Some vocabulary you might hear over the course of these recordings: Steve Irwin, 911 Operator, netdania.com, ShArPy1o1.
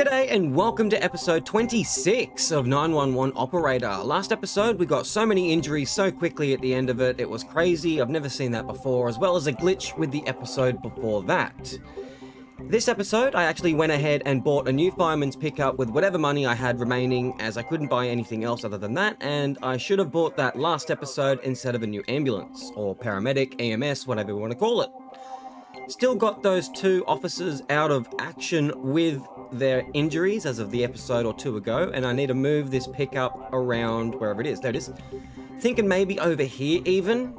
G'day and welcome to episode 26 of 911 Operator. Last episode we got so many injuries so quickly at the end of it, it was crazy, I've never seen that before, as well as a glitch with the episode before that. This episode I actually went ahead and bought a new fireman's pickup with whatever money I had remaining, as I couldn't buy anything else other than that, and I should have bought that last episode instead of a new ambulance, or paramedic, EMS, whatever you want to call it. Still got those two officers out of action with their injuries as of the episode or two ago, and I need to move this pickup around wherever it is. There it is. Thinking maybe over here even,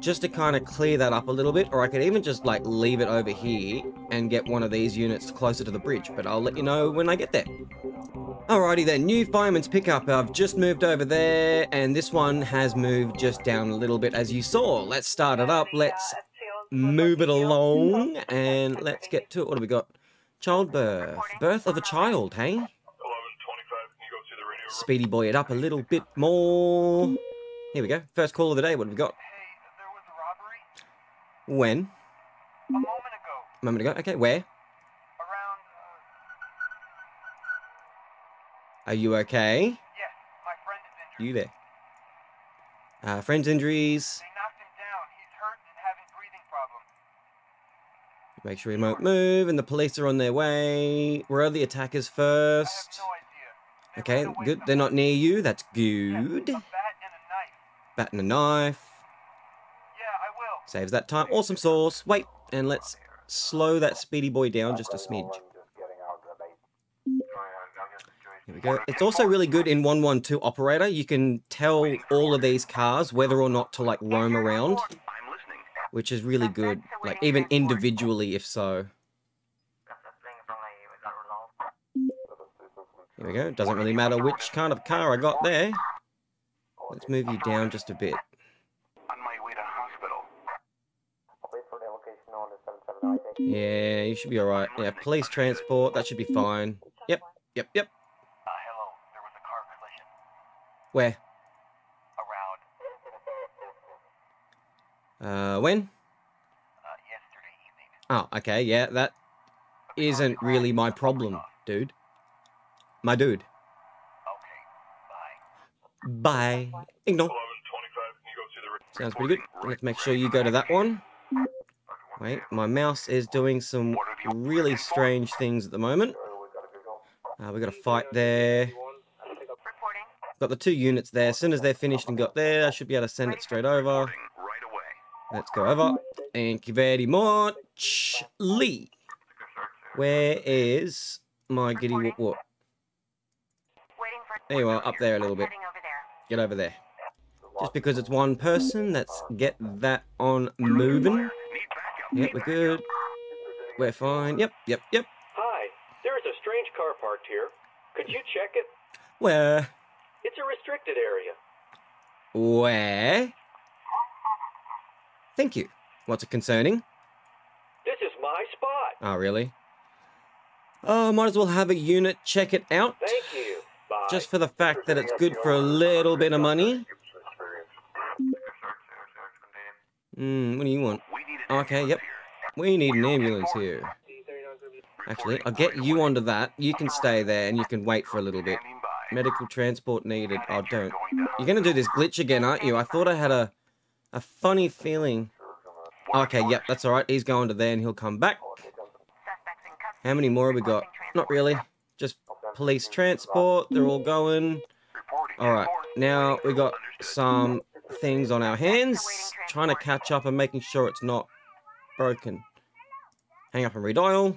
just to kind of clear that up a little bit, or I could even just like leave it over here and get one of these units closer to the bridge, but I'll let you know when I get there. Alrighty then, new fireman's pickup. I've just moved over there, and this one has moved just down a little bit as you saw. Let's start it up. Let's move it along and let's get to it. What do we got? Childbirth. Birth of a child, hey? Speedy boy it up a little bit more. Here we go. First call of the day. What have we got? When? A moment ago. A moment ago. Okay, where? Around. Are you okay? Yes, my friend is injured. You there? Friend's injuries. Make sure he won't move, and the police are on their way. Where are the attackers first? I have no idea. Okay, good. They're not near you. That's good. Yeah, a bat and a knife. Bat and a knife. Yeah, I will. Saves that time. Awesome sauce. Wait, and let's slow that speedy boy down just a smidge. Here we go. It's also really good in 911 Operator. You can tell all of these cars whether or not to like roam around, which is really good, like even individually if so. Here we go, doesn't really matter which kind of car I got there. Let's move you down just a bit. Yeah, you should be alright. Yeah, police transport, that should be fine. Yep, yep, yep. Where? When? Yesterday evening. Oh, okay, yeah, that isn't really my problem, dude. My dude. Okay, bye. Bye. Ignore. Sounds pretty good. Let's make sure you go to that one. Wait, my mouse is doing some really strange things at the moment. We got a fight there. Got the two units there. As soon as they're finished and got there, I should be able to send it straight over. Let's go over. Thank you very much, Lee. Where is my giddy whoop-whoop? There you are, up there a little bit. Get over there. Just because it's one person, let's get that on moving. Yep, we're good. We're fine. Yep, yep, yep. Hi, there is a strange car parked here. Could you check it? Where? It's a restricted area. Where? Thank you. What's it concerning? This is my spot. Oh, really? Oh, might as well have a unit check it out. Thank you. Bye. Just for the fact that it's good for a little bit of money. What do you want? Okay, yep. We need an ambulance here. Actually, I'll get you onto that. You can stay there and you can wait for a little bit. Medical transport needed. Oh, don't. You're going to do this glitch again, aren't you? I thought I had a funny feeling. Okay, yep, that's alright. He's going to there and he'll come back. How many more have we got? Not really. Just police transport. They're all going. Alright, now we got some things on our hands. Trying to catch up and making sure it's not broken. Hang up and redial.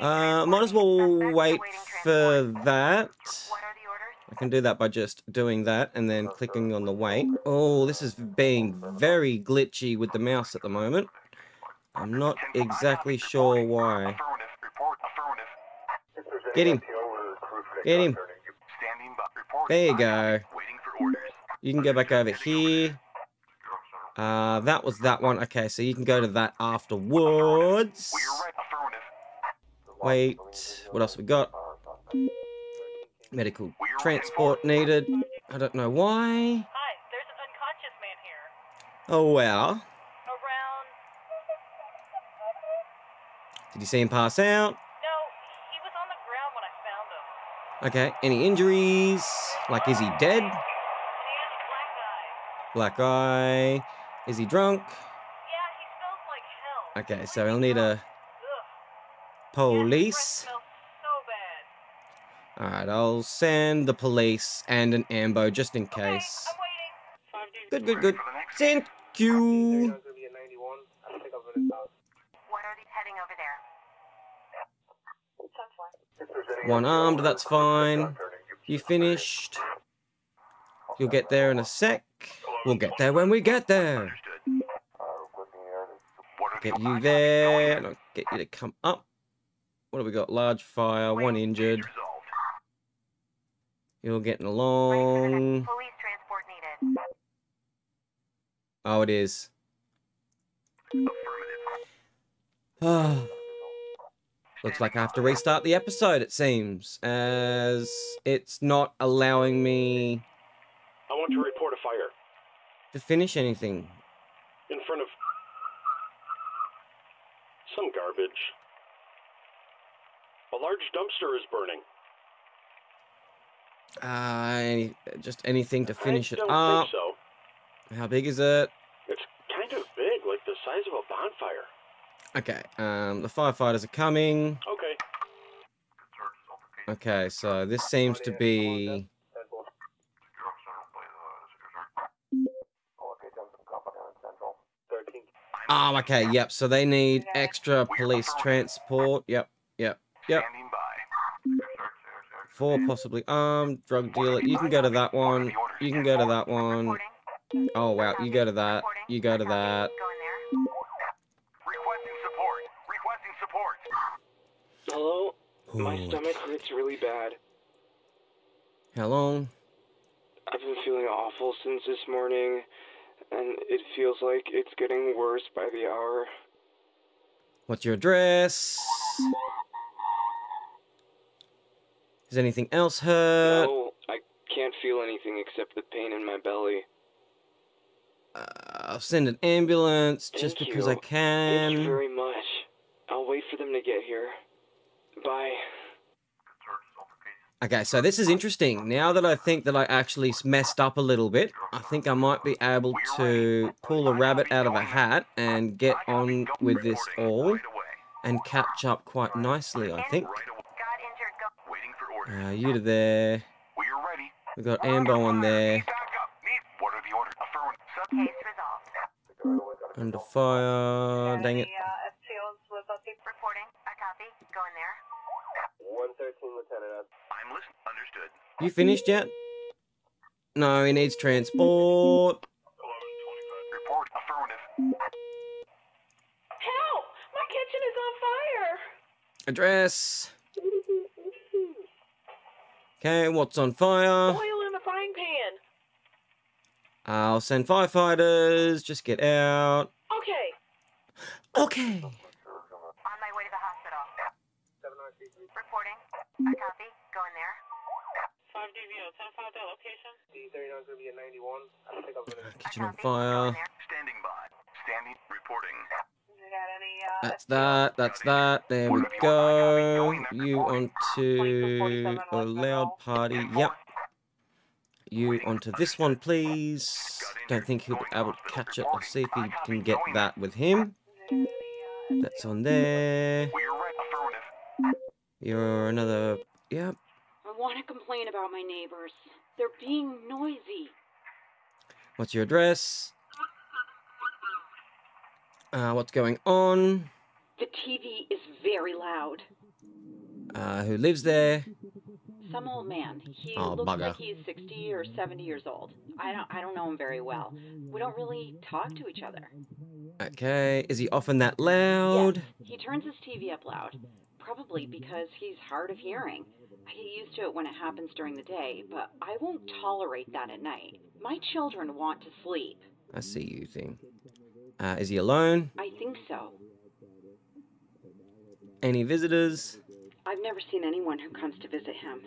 Might as well wait for that. I can do that by just doing that and then clicking on the wait. Oh, this is being very glitchy with the mouse at the moment. I'm not exactly sure why. Get him. Get him. There you go. You can go back over here. That was that one. Okay, so you can go to that afterwards. Wait, what else we got? Medical transport needed. I don't know why. Hi, there's an unconscious man here. Oh, wow. Around Did you see him pass out? No, he was on the ground when I found him. Okay, any injuries? Like, is he dead? He has black eye. Black eye. Is he drunk? Yeah, he smells like hell. Okay, so he'll need a... police. Yeah, alright, I'll send the police and an ambo just in case. Okay, I'm waiting. Good. Thank you. One armed, that's fine. You finished. You'll get there in a sec. We'll get there when we get there. Get you there. And I'll get you to come up. What have we got? Large fire, one injured. You're getting along. Police transport needed. Oh, it is. Oh. Looks like I have to restart the episode, it seems, as it's not allowing me... I want to report a fire. ...to finish anything. In front of... some garbage. A large dumpster is burning. Just anything to finish it up. I don't think so. How big is it? It's kind of big, like the size of a bonfire. Okay, the firefighters are coming. Okay. Okay, so this seems to be... Oh, okay, yep, so they need extra police transport. Yep. Four possibly armed, drug dealer. You can go to that one. You can go to that one. Oh, wow. You go to that. You go to that. Requesting support. Requesting support. Hello? My stomach hurts really bad. How long? I've been feeling awful since this morning, and it feels like it's getting worse by the hour. What's your address? Does anything else hurt? No, I can't feel anything except the pain in my belly. I'll send an ambulance just because I can. Thank you very much. I'll wait for them to get here. Bye. Okay, so this is interesting. Now that I think that I actually messed up a little bit, I think I might be able to pull a rabbit out of a hat and get on with this all and catch up quite nicely, I think. You to there. We're ready. We've got ambo on there. Under fire. Dang it. You finished yet? No, he needs transport. Report affirmative. Help! My kitchen is on fire. Address. Okay, what's on fire? Oil in the frying pan. I'll send firefighters. Just get out. Okay. On my way to the hospital. 793. Reporting. I copy. Go in there. 5DVO. 10-5 that location. D39 going to be at 91. I don't think I'm going to... Kitchen on fire. Standing by. Standing. Reporting. That's that. There we go. You onto a loud party. Yep. You onto this one, please. Don't think he'll be able to catch it. I'll see if he can get that with him. That's on there. You're another... Yep. I want to complain about my neighbors. They're being noisy. What's your address? What's going on? The TV is very loud. Who lives there? Some old man. He looks like he's 60 or 70 years old. I don't know him very well. We don't really talk to each other. Okay, is he often that loud? Yes, he turns his TV up loud. Probably because he's hard of hearing. I get used to it when it happens during the day, but I won't tolerate that at night. My children want to sleep. I see you, thing. Is he alone? I think so. Any visitors? I've never seen anyone who comes to visit him.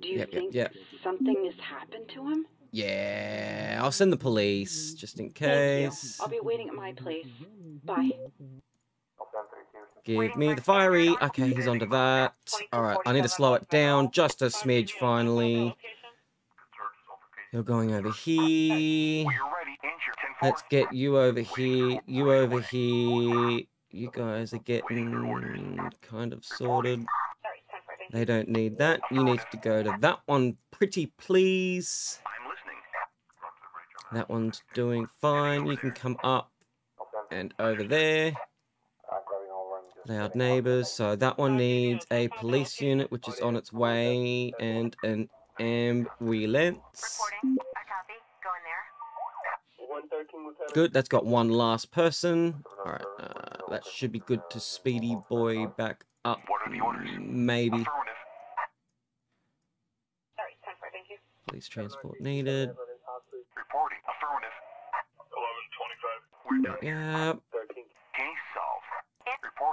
Do you think something has happened to him? Yeah, I'll send the police, just in case. Thank you. I'll be waiting at my place. Bye. Give me the fiery. Okay, he's onto that. Alright, I need to slow it down just a smidge finally. You're going over here. Let's get you over here. You over here. You guys are getting kind of sorted. They don't need that. You need to go to that one, pretty please. That one's doing fine. You can come up and over there. Loud neighbours. So that one needs a police unit, which is on its way, and an ambulance. Good. That's got one last person. All right. That should be good to Speedy Boy back up. Maybe. Police transport needed. Yeah.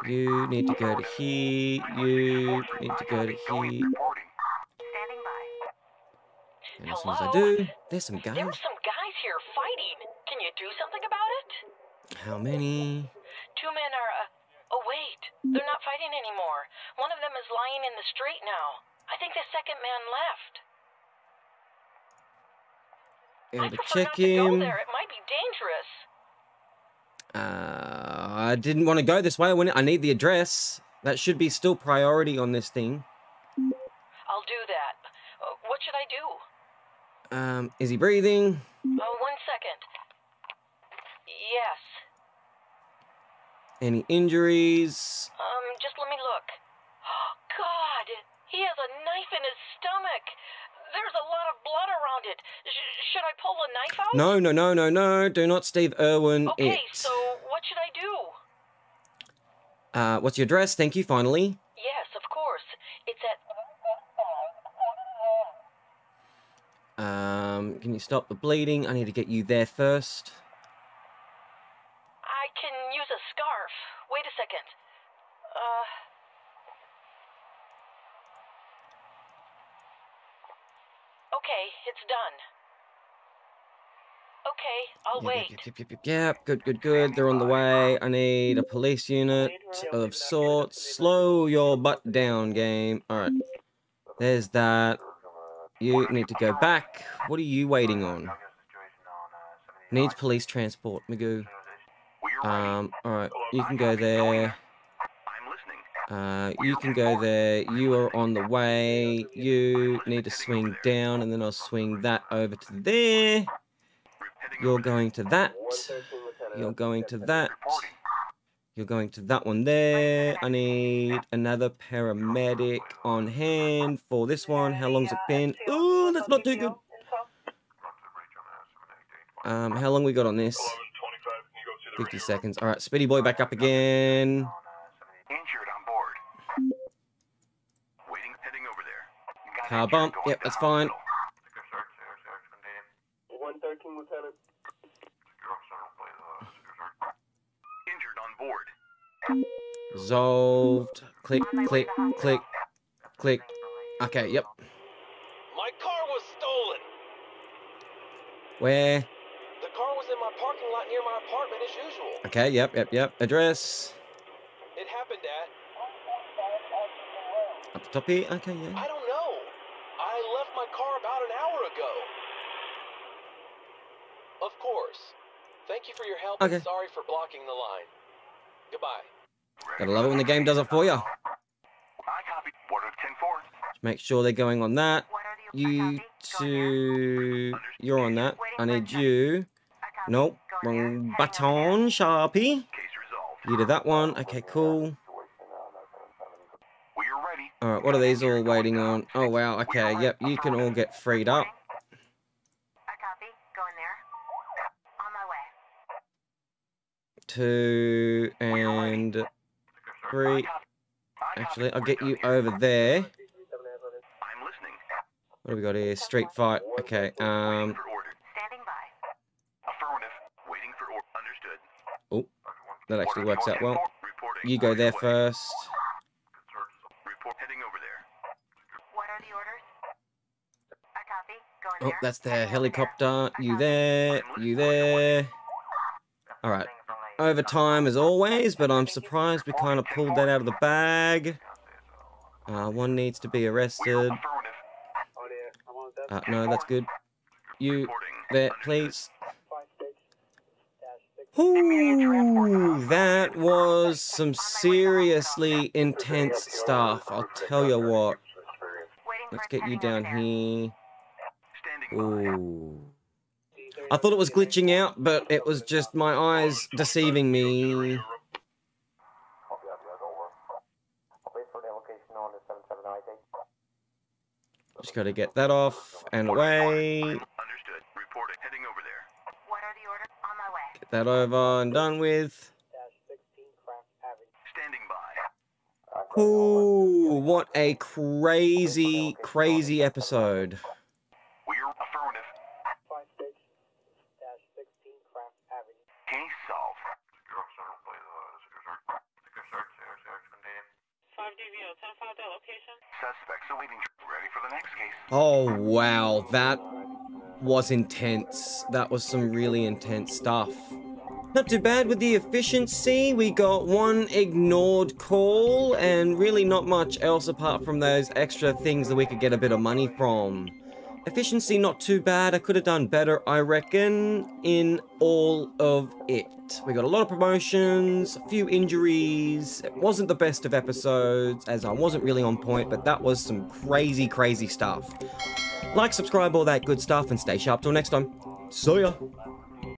You need to go to here. You need to go to here. And as soon as I do, there's some guys. There's some guys here fighting. Can you do something about it? How many? Two men are. Oh wait, they're not fighting anymore. One of them is lying in the street now. I think the second man left. I prefer not to go there. It might be dangerous. I didn't want to go this way. I need the address. That should be still priority on this thing. I'll do that. What should I do? Is he breathing? Oh, 1 second. Yes. Any injuries? Just let me look. Oh, God! He has a knife in his stomach. There's a lot of blood around it. Should I pull a knife out? No, no, no, no, no. Do not Steve Irwin it. Okay, so what should I do? What's your address? Thank you, finally. Yes, of course. It's at... can you stop the bleeding? I need to get you there first. I can use a scarf. Wait a second. Okay, it's done. Okay, I'll wait. Yep, good. They're on the way. I need a police unit of sorts. Slow your butt down, game. Alright. There's that. You need to go back. What are you waiting on? Needs police transport, Magoo. Alright, you can go there. You can go there. You are on the way. You need to swing down, and then I'll swing that over to there. You're going to that. You're going to that. You're going to that one there. I need another paramedic on hand for this one. How long's it been? Ooh, that's not too good. How long we got on this? 50 seconds. All right, Speedy Boy, back up again. Car bump. Yep, that's fine. Resolved. Click. Okay, yep. My car was stolen. Where? The car was in my parking lot near my apartment as usual. Okay, yep. Address. It happened at... Up the top here? Okay, yeah. I don't know. I left my car about an hour ago. Of course. Thank you for your help. Okay. Sorry for blocking the line. Goodbye. Gotta love it when the game does it for you. Make sure they're going on that. You two... You're on that. I need you. Nope. Wrong baton, Sharpie. You did that one. Okay, cool. Alright, what are these all waiting on? Oh, wow. Okay, yep. You can all get freed up. Two and... Three. Actually, I'll get you over there. What do we got here? Street fight. Okay. Oh, that actually works out well. You go there first. Oh, that's the helicopter. You there. All right. over time as always, but I'm surprised we kind of pulled that out of the bag. One needs to be arrested. No, that's good. You there, please. Ooh, that was some seriously intense stuff, I'll tell you what. Let's get you down here. Ooh. I thought it was glitching out, but it was just my eyes deceiving me. Just gotta get that off and away. Get that over and done with. Ooh, what a crazy, crazy episode. Oh wow, that was intense. That was some really intense stuff. Not too bad with the efficiency. We got one ignored call and really not much else apart from those extra things that we could get a bit of money from. Efficiency not too bad. I could have done better, I reckon, in all of it. We got a lot of promotions, a few injuries. It wasn't the best of episodes as I wasn't really on point, but that was some crazy, crazy stuff. Like, subscribe, all that good stuff, and stay sharp till next time. See ya.